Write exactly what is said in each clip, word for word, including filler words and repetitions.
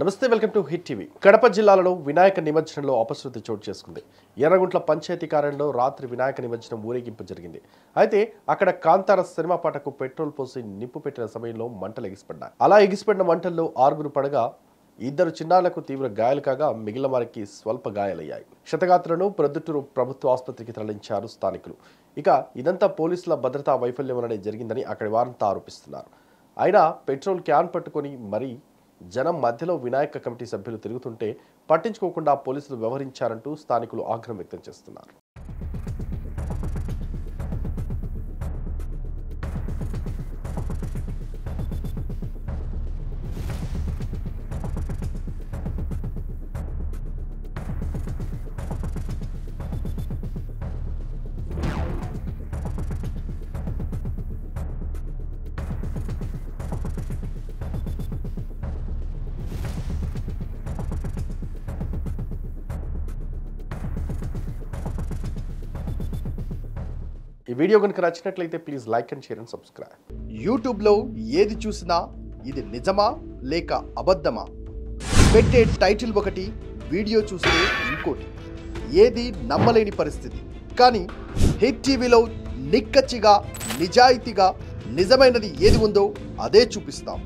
Namaste, welcome to Hit T V. Kadapa Jillalalo, Vinayaka Nimajanamlo, Apasurthi Chotu Chesukundi. Yarraguntla Panchayati Karyalanlo, Ratri Vinayaka Nimajanam ఊరేగింపు జరిగింది. అయితే అక్కడ Kantara cinema పాటకు petrol పోసి నిప్పు పెట్టిన సమయంలో మంటలు ఎగిసిపడ్డాయి. అలా ఎగిసిపడిన మంటల్లో ఆరుగురు పడగా ఇద్దరు చిన్నాలకు తీవ్ర గాయాలు కాగా మిగిలిన వారికి స్వల్ప గాయాలయ్యాయి. శతగాత్రులను ప్రొద్దుటూరు ప్రభుత్వ ఆసుపత్రికి తరలించారు స్థానికులు. ఇక ఇదంతా పోలీసుల భద్రతా వైఫల్యం వలనే జరిగిందని అక్కడి వారంతా ఆరోపిస్తున్నారు. అయినా పెట్రోల్ క్యాన్ పట్టుకొని మరీ జనం మధ్యలో వినాయక కమిటీ సభ్యులు తిరుగుతుంటే పట్టించుకోకుండా పోలీసులు వ్యవహరించారంటూ స్థానికులు ఆగ్రహం వ్యక్తం చేస్తున్నారు. If you like this video, please like and share and subscribe. YouTube lo yedi chusina idi nijama leka abaddama pette title okati video chuste inkoti yedi nammaleni paristhiti kani Hit T V lo nikkachiga nijaitiga nijamainadi yedi undo ade chupistam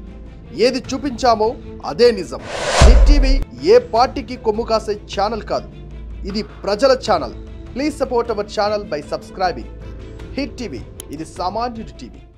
yedi chupinchamo ade nijam Hit T V ye party ki kommu kase channel kaadu idi prajala channel please support our channel by subscribing Hit T V, it is Samanjudu T V.